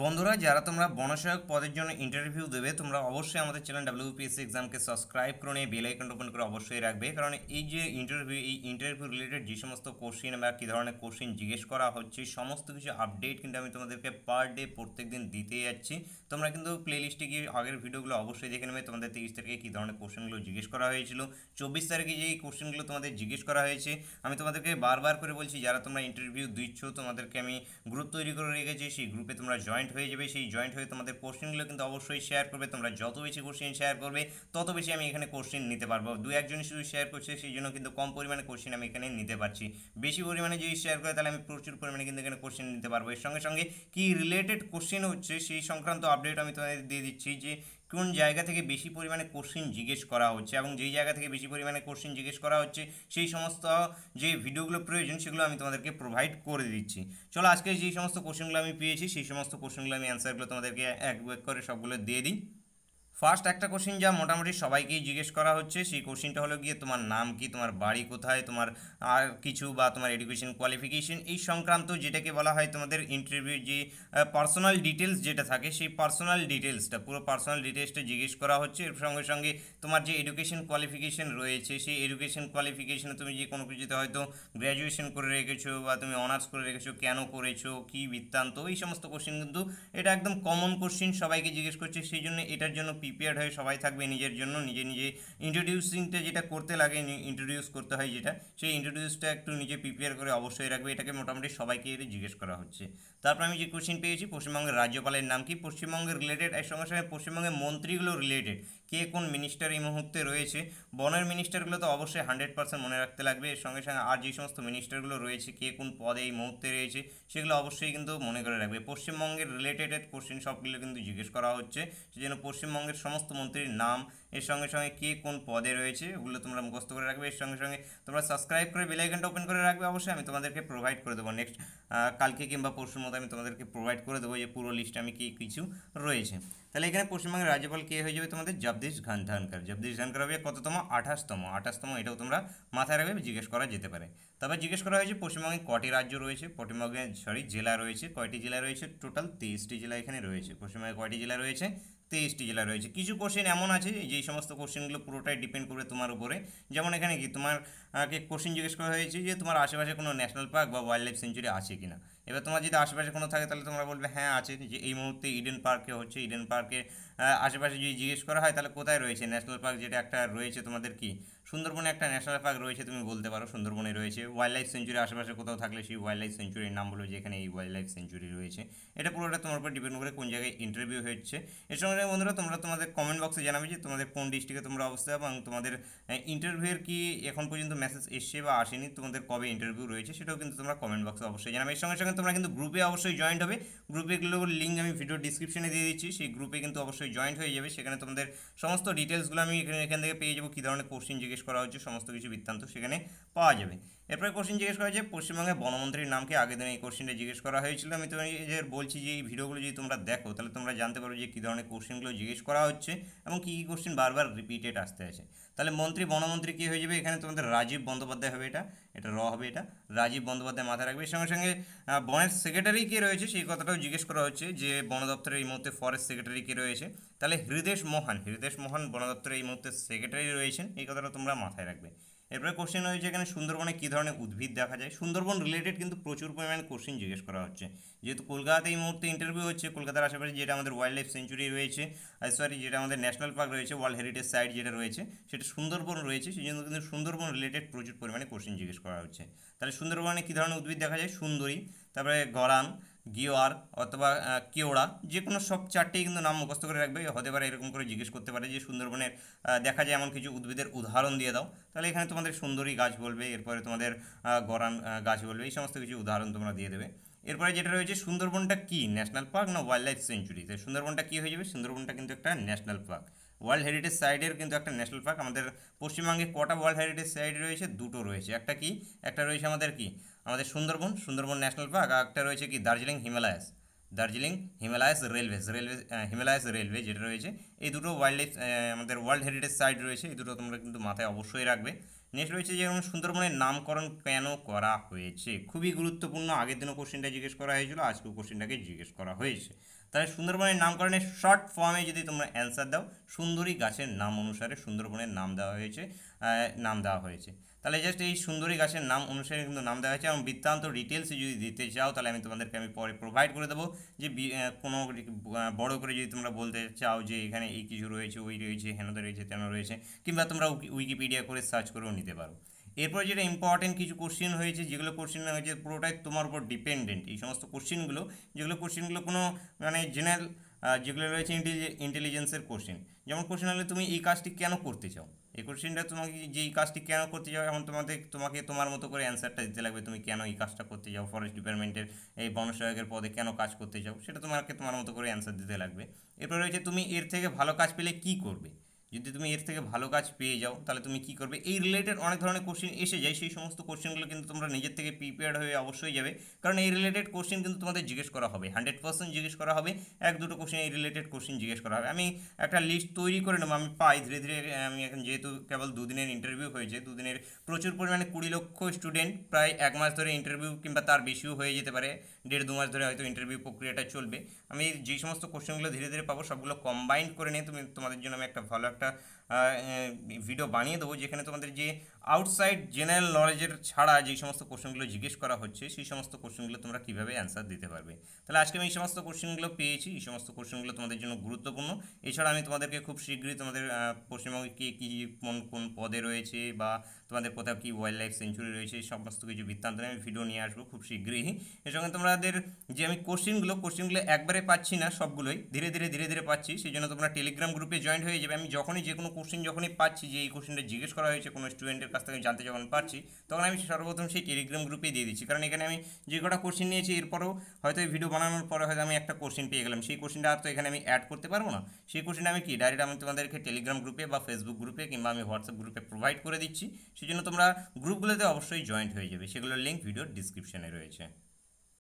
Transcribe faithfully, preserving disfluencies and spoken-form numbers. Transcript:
बंधुरा जरा तुम्हारा बनसहायक पदर जो इंटरव्यू देवे तुम्हारा अवश्य हमारे चैनल डब्ल्यूबीपीएससी एग्जाम के सबसक्राइब कर बेल आइकन ओपन कर अवश्य रखे कारण ये इंटरव्यू इंटरव्यू रिलेटेड जे समस्त कोश्चन की धरনের कोश्चन जिज्ञेस करा होच्छे समस्त किछु आपडेट किन्तु आमी तुम्हादेरके पर डे प्रत्येक दिन दिते जाच्छि तोमरा किन्तु प्लेलिस्टे गिये आगेर भिडियोगुलो अवश्य देखे नेबे। तुम्हादेर तेईस तारिखे की धरনের कोश्चनगुलो जिज्ञेस करा होयेछिलो, चौबीस तारिखे जेई कोश्चनगुलो तुम्हादेर जिज्ञेस करा होयेछे आमी तुम्हादेरके बारबार करे बोलछि जारा तोमरा इंटरव्यू दिच्छो तोमादेरके आमी ग्रुप तैरि करे रेखेछि सेई ग्रुपे तोमरा जॉइन হয়ে যাবে। সেই জয়েন্ট হয়ে তোমাদের কোশ্চেনগুলো কিন্তু অবশ্যই শেয়ার করবে। তোমরা যত বেশি কোশ্চেন শেয়ার করবে তত বেশি আমি এখানে কোশ্চেন নিতে পারবো। দুই একজন শুধু শেয়ার করছে সেই জন্য কিন্তু কম পরিমাণে কোশ্চেন আমি এখানে নিতে পারছি। বেশি পরিমাণে যদি শেয়ার করে তাহলে আমি প্রচুর পরিমাণে কিন্তু এখানে কোশ্চেন নিতে পারবো। এর সঙ্গে সঙ্গে কি রিলেটেড কোশ্চেন হচ্ছে সেই সংক্রান্ত আপডেট আমি তোমাদের দিয়ে দিচ্ছি যে কোন জায়গা থেকে বেশি পরিমাণে কোশ্চেন জিজ্ঞেস করা হচ্ছে এবং যেই জায়গা থেকে বেশি পরিমাণে কোশ্চেন জিজ্ঞেস করা হচ্ছে সেই সমস্ত যে ভিডিওগুলো প্রয়োজন সেগুলো আমি তোমাদেরকে প্রোভাইড করে দিচ্ছি। চলো আজকে যে সমস্ত কোশ্চেনগুলো আমি পেয়েছি সেই সমস্ত কোশ্চেনগুলো আমি অ্যান্সারগুলো তোমাদেরকে এক এক করে সবগুলো দিয়ে দিই। ফার্স্ট একটা কোশ্চেন যা মোটামুটি সবাইকেই জিজ্ঞেস করা হচ্ছে সেই কোশ্চেনটা হলো গিয়ে তোমার নাম কি, তোমার বাড়ি কোথায়, তোমার আর কিছু বা তোমার এডুকেশন কোয়ালিফিকেশন এই সংক্রান্ত যেটাকে বলা হয় তোমাদের ইন্টারভিউ যে পার্সোনাল ডিটেলস যেটা থাকে সেই পার্সোনাল ডিটেলসটা পুরো পার্সোনাল ডিটেলসটা জিজ্ঞেস করা হচ্ছে। এর সঙ্গে সঙ্গে তোমার যে এডুকেশন কোয়ালিফিকেশন রয়েছে সেই এডুকেশন কোয়ালিফিকেশনে তুমি যে কোনো কিছুতে হয়তো গ্র্যাজুয়েশন করে রেখেছো বা তুমি অনার্স করে রেখেছো, কেন করেছো, কী বৃত্তান্ত, এই সমস্ত কোশ্চেন কিন্তু এটা একদম কমন কোশ্চেন সবাইকে জিজ্ঞেস করছে। সেই জন্য এটার জন্য প্রিপেয়ার্ড হয়ে সবাই থাকবে নিজের জন্য। নিজে নিজে ইন্ট্রোডিউসিংটা যেটা করতে লাগে ইন্ট্রোডিউস করতে হয় যেটা সেই ইন্ট্রোডিউসটা একটু নিজে প্রিপেয়ার করে অবশ্যই রাখবে। এটাকে মোটামুটি সবাইকে এটা জিজ্ঞেস করা হচ্ছে। তারপর আমি যে কোশ্চেন পেয়েছি পশ্চিমবঙ্গের রাজ্যপালের নাম কি, পশ্চিমবঙ্গের রিলেটেড এর সঙ্গে সঙ্গে পশ্চিমবঙ্গের মন্ত্রীগুলো রিলেটেড কে কোন মিনিস্টার এই মুহূর্তে রয়েছে। বনের মিনিস্টারগুলো তো অবশ্যই হান্ড্রেড পার্সেন্ট মনে রাখতে লাগবে। এর সঙ্গে সঙ্গে আর যে সমস্ত মিনিস্টারগুলো রয়েছে কে কোন পদে এই মুহূর্তে রয়েছে সেগুলো অবশ্যই কিন্তু মনে করে রাখবে। পশ্চিমবঙ্গের রিলেটেড কোশ্চেন সবগুলো কিন্তু জিজ্ঞেস করা হচ্ছে সেজন্য পশ্চিমবঙ্গের সমস্ত মন্ত্রীর নাম এর সঙ্গে সঙ্গে কে কোন পদে রয়েছে ওগুলো তোমরা মুখস্থ করে রাখবে। এর সঙ্গে সঙ্গে তোমরা সাবস্ক্রাইব করে বেল আইকনটা ওপেন করে রাখবে। অবশ্যই আমি তোমাদেরকে প্রোভাইড করে দেবো নেক্সট কালকে কিংবা পরশুর মতো আমি তোমাদেরকে প্রোভাইড করে দেবো যে পুরো লিস্ট আমি কী কিছু রয়েছে। তাহলে এখানে পশ্চিমবঙ্গের রাজ্যপাল কে হয়ে যাবে তোমাদের জগদীশ ধনখড়। জগদীশ ধনখড় হবে কততম, আঠাশতম। আঠাশতম এটাও তোমরা মাথায় রাখবে, জিজ্ঞেস করা যেতে পারে। তারপর জিজ্ঞেস করা হয়েছে পশ্চিমবঙ্গে কটি রাজ্য রয়েছে, পশ্চিমবঙ্গে সরি জেলা রয়েছে, কয়টি জেলা রয়েছে, টোটাল তেইশটি জেলা এখানে রয়েছে। পশ্চিমবঙ্গে কয়টি জেলা রয়েছে, তেইশটি জেলা রয়েছে। কিছু কোশ্চেন এমন আছে যেই সমস্ত কোশ্চেনগুলো পুরোটাই ডিপেন্ড করবে তোমার উপরে। যেমন এখানে কি তোমারকে কোশ্চেন জিজ্ঞেস করা হয়েছে যে তোমার আশেপাশে কোনো ন্যাশনাল পার্ক বা ওয়াইল্ড লাইফ সেঞ্চুরি আছে কিনা। এবার তোমার যদি আশেপাশে কোনো থাকে তাহলে তোমরা বলবে হ্যাঁ আছে, যে এই মুহূর্তে ইডেন পার্কে হচ্ছে। ইডেন পার্কের আশেপাশে যদি জিজ্ঞেস করা হয় তাহলে কোথায় রয়েছে ন্যাশনাল পার্ক, যেটা একটা রয়েছে তোমাদের কি সুন্দরবনে একটা ন্যাশনাল পার্ক রয়েছে তুমি বলতে পারো সুন্দরবনে রয়েছে। ওয়াইল্ড লাইফ সেঞ্চুরি আশেপাশে কোথাও থাকলে সেই ওয়াইল্ড লাইফ সেঞ্চুরির নাম বলো যে এখানে এই ওয়াইল্ড লাইফ সেঞ্চুরি রয়েছে। এটা পুরোটা তোমার উপর ডিপেন্ড করে কোন জায়গায় ইন্টারভিউ হচ্ছে। এর সঙ্গে বন্ধুরা তোমরা তোমাদের কমেন্ট বক্সে জানাবে যে তোমাদের কোন ডিস্ট্রিক্টে তোমরা অবস্থা এবং তোমাদের ইন্টারভিউয়ের কি এখন পর্যন্ত মেসেজ এসছে বা আসেনি, তোমাদের কবে ইন্টারভিউ রয়েছে সেটাও কিন্তু তোমরা কমেন্ট বক্সে অবশ্যই জানাবে। এর সঙ্গে সঙ্গে তোমরা কিন্তু গ্রুপে অবশ্যই জয়েন্ট হবে। গ্রুপেগুলোর লিঙ্ক আমি ভিডিও ডিসক্রিপশনে দিয়ে দিচ্ছি, সেই গ্রুপে কিন্তু অবশ্যই জয়েন্ট হয়ে যাবে। সেখানে তোমাদের সমস্ত ডিটেলসগুলো আমি এখানে এখান থেকে পেয়ে যাবো, কী ধরনের কোশ্চেন জিজ্ঞেস করা হচ্ছে সমস্ত কিছু বৃত্তান্ত সেখানে পাওয়া যাবে। এরপরে কোশ্চেন জিজ্ঞেস করা হয়েছে পশ্চিমবঙ্গে বনমন্ত্রীর নামকে, আগের দিন এই কোশ্চেনটা জিজ্ঞেস করা হয়েছিল। আমি তোমাদের বলছি যে এই ভিডিওগুলো যদি তোমরা দেখো তাহলে তোমরা জানতে পারো যে কী ধরনের কোশ্চেনগুলো জিজ্ঞেস করা হচ্ছে এবং কী কী কোশ্চেন বারবার রিপিটেড আসতে আছে। তাহলে মন্ত্রী বনমন্ত্রী কী হয়ে যাবে এখানে তোমাদের রাজীব বন্দ্যোপাধ্যায় হবে। এটা এটা র হবে, এটা রাজীব বন্দ্যোপাধ্যায় মাথায় রাখবে। সঙ্গে সঙ্গে বনের সেক্রেটারি কে রয়েছে সেই কথাটাও জিজ্ঞেস করা হচ্ছে যে বন দপ্তরের এই মুহূর্তে ফরেস্ট সেক্রেটারি কে রয়েছে। তাহলে হৃদেশ মোহন, হৃদেশ মোহন বন দপ্তরের এই মুহূর্তে সেক্রেটারি রয়েছেন, এই কথাটা তোমরা মাথায় রাখবে। এরপরে কোশ্চেন হয়েছে এখানে সুন্দরবনে কী ধরনের উদ্ভিদ দেখা যায়, সুন্দরবন রিলেটেড কিন্তু প্রচুর পরিমাণে কোশ্চেন জিজ্ঞেস করা হচ্ছে। যেহেতু কলকাতাতে এই মুহূর্তে ইন্টারভিউ হচ্ছে, কলকাতার আশেপাশে যেটা আমাদের ওয়াইল্ড লাইফ সেঞ্চুরি রয়েছে সরি যেটা আমাদের ন্যাশনাল পার্ক রয়েছে ওয়ার্ল্ড হেরিটেজ সাইট যেটা রয়েছে সেটা সুন্দরবন রয়েছে, সেই জন্য কিন্তু সুন্দরবন রিলেটেড প্রচুর পরিমাণে কোশ্চেন জিজ্ঞেস করা হচ্ছে। তাহলে সুন্দরবনে কী ধরনের উদ্ভিদ দেখা যায়, সুন্দরী, তারপরে গরান, গিওয়ার অথবা কেওড়া, যে কোনো সব চারটেই কিন্তু নাম মুখস্থ করে রাখবে। হতে পারে এরকম করে জিজ্ঞেস করতে পারে যে সুন্দরবনের দেখা যায় এমন কিছু উদ্ভিদের উদাহরণ দিয়ে দাও, তাহলে এখানে তোমাদের সুন্দরী গাছ বলবে, এরপরে তোমাদের গরান গাছ বলবে, এই সমস্ত কিছু উদাহরণ তোমরা দিয়ে দেবে। এরপরে যেটা রয়েছে সুন্দরবনটা কি ন্যাশনাল পার্ক না ওয়াইল্ড লাইফ সেঞ্চুরি, তাই সুন্দরবনটা কী হয়ে যাবে, সুন্দরবনটা কিন্তু একটা ন্যাশনাল পার্ক। ওয়ার্ল্ড হেরিটেজ সাইটের কিন্তু একটা ন্যাশনাল পার্ক। আমাদের পশ্চিমবঙ্গে কটা ওয়ার্ল্ড হেরিটেজ সাইট রয়েছে, দুটো রয়েছে। একটা কি একটা রয়েছে আমাদের কি আমাদের সুন্দরবন সুন্দরবন ন্যাশনাল পার্ক, আর একটা রয়েছে কি Darjeeling Himalayas Darjeeling Himalayas railway railway Himalayas railway যেটা রয়েছে। এই দুটো ওয়াইল্ড লাইফ আমাদের ওয়ার্ল্ড হেরিটেজ সাইট রয়েছে, এই দুটো তোমরা কিন্তু মাথায় অবশ্যই রাখবে। নেক্সট রয়েছে যেমন সুন্দরবনের নামকরণ কেন করা হয়েছে, খুবই গুরুত্বপূর্ণ। আগের দিনও কোশ্চেনটা জিজ্ঞেস করা হয়েছিল, আজকেও কোশ্চেনটাকে জিজ্ঞেস করা হয়েছে। তাহলে সুন্দরবনের নামকরণের শর্ট ফর্মে যদি তোমরা অ্যান্সার দাও সুন্দরী গাছের নাম অনুসারে সুন্দরবনের নাম দেওয়া হয়েছে নাম দেওয়া হয়েছে তাহলে জাস্ট এই সুন্দরী গাছের নাম অনুসারে কিন্তু নাম দেওয়া হয়েছে। এবং বৃত্তান্ত ডিটেলস যদি দিতে চাও তাহলে আমি তোমাদেরকে আমি পরে প্রোভাইড করে দেবো, যে কোনো বড়ো করে যদি তোমরা বলতে চাও যে এখানে এই কিছু রয়েছে ওই রয়েছে হেন রয়েছে তেন রয়েছে, কিংবা তোমরা উইকিপিডিয়া করে সার্চ করেও নিতে পারো। এরপর যেটা ইম্পর্টেন্ট কিছু কোশ্চেন হয়েছে, যেগুলো কোশ্চেন হয়েছে পুরোটাই তোমার উপর ডিপেন্ডেন্ট। এই সমস্ত কোশ্চেনগুলো যেগুলো কোশ্চেনগুলো কোনো মানে জেনারেল যেগুলো রয়েছে ইন্টেলিজেন্সের কোশ্চেন, যেমন কোশ্চেন হলে তুমি এই কাজটি কেন করতে চাও, এই কোশ্চেনটা তোমাকে যে এই কাজটি কেন করতে চাও এখন তোমাদের তোমাকে তোমার মতো করে অ্যান্সারটা দিতে লাগবে, তুমি কেন এই কাজটা করতে চাও, ফরেস্ট ডিপার্টমেন্টের এই বন সহায়কের পদে কেন কাজ করতে চাও সেটা তোমাকে তোমার মতো করে অ্যান্সার দিতে লাগবে। এরপর রয়েছে তুমি এর থেকে ভালো কাজ পেলে কী করবে, যদি তুমি এর থেকে ভালো কাজ পেয়ে যাও তাহলে তুমি কী করবে, এই রিলেটেড অনেক ধরনের কোশ্চেন এসে যায়। সেই সমস্ত কোশ্চেনগুলো কিন্তু তোমরা নিজের থেকে প্রিপেয়ার্ড হয়ে অবশ্যই যাবে, কারণ এই রিলেটেড কোশ্চেন কিন্তু তোমাদের জিজ্ঞেস করা হবে, হান্ড্রেড পার্সেন্ট জিজ্ঞেস করা হবে। এক দুটো কোশ্চেন এই রিলেটেড কোশ্চেন জিজ্ঞেস করা হবে। আমি একটা লিস্ট তৈরি করে নেব, আমি পাই ধীরে ধীরে। আমি এখন যেহেতু কেবল দুদিনের ইন্টারভিউ হয়েছে, দুদিনের প্রচুর পরিমাণে কুড়ি লক্ষ স্টুডেন্ট, প্রায় এক মাস ধরে ইন্টারভিউ কিংবা তার বেশিও হয়ে যেতে পারে, দেড় দু মাস ধরে হয়তো ইন্টারভিউ প্রক্রিয়াটা চলবে। আমি যে সমস্ত কোশ্চেনগুলো ধীরে ধীরে পাবো সবগুলো কম্বাইন্ড করে নিয়ে তুমি তোমাদের জন্য আমি একটা ভালো একটা ভিডিও বানিয়ে দেবো, যেখানে তোমাদের যে আউটসাইড জেনারেল নলেজের ছাড়া যে সমস্ত কোশ্চেনগুলো জিজ্ঞেস করা হচ্ছে সেই সমস্ত কোশ্চেনগুলো তোমরা কীভাবে অ্যান্সার দিতে পারবে। তাহলে আজকে আমি এই সমস্ত কোশ্চেনগুলো পেয়েছি, এই সমস্ত কোশ্চেনগুলো তোমাদের জন্য গুরুত্বপূর্ণ। এছাড়া আমি তোমাদেরকে খুব শীঘ্রই তোমাদের পশ্চিমবঙ্গে কে কী কোন কোন পদে রয়েছে বা তোমাদের কোথাও কী ওয়াইল্ড লাইফ সেঞ্চুরি রয়েছে সমস্ত কিছু বৃত্তান্ত নিয়ে আমি ভিডিও নিয়ে আসবো খুব শীঘ্রই। এর সঙ্গে তোমাদের যে আমি কোশ্চেনগুলো কোশ্চেনগুলো একবারে পাচ্ছি না, সবগুলোই ধীরে ধীরে ধীরে ধীরে পাচ্ছি, সেই জন্য তোমরা টেলিগ্রাম গ্রুপে জয়েন্ট হয়ে যাবে। আমি যখনই যে কোনো কোশ্চেন যখনই পাচ্ছি যে এই কোশ্চেনটা জিজ্ঞেস করা হয়েছে কোনো স্টুডেন্টের কাছ থেকে জানতে যখন পারছি, তখন আমি সর্বপ্রথম সেই টেলিগ্রাম গ্রুপে দিয়ে দিচ্ছি, কারণ এখানে আমি যে কটা কোশ্চেন নিয়েছি এরপরেও হয়তো এই ভিডিও বানানোর পরে হয়তো আমি একটা কোশ্চেন পেয়ে গেলাম, সেই কোশ্চেনটা আর তো এখানে আমি অ্যাড করতে পারবো না। সেই কোশ্চেনটা আমি কি ডাইরেক্ট আমি তোমাদেরকে টেলিগ্রাম গ্রুপে বা ফেসবুক গ্রুপে কিংবা আমি হোয়াটসঅ্যাপ গ্রুপে প্রোভাইড করে দিচ্ছি, সেই জন্য তোমরা গ্রুপগুলোতে অবশ্যই জয়েন্ট হয়ে যাবে। সেগুলোর লিঙ্ক ভিডিওর ডিসক্রিপশানে রয়েছে।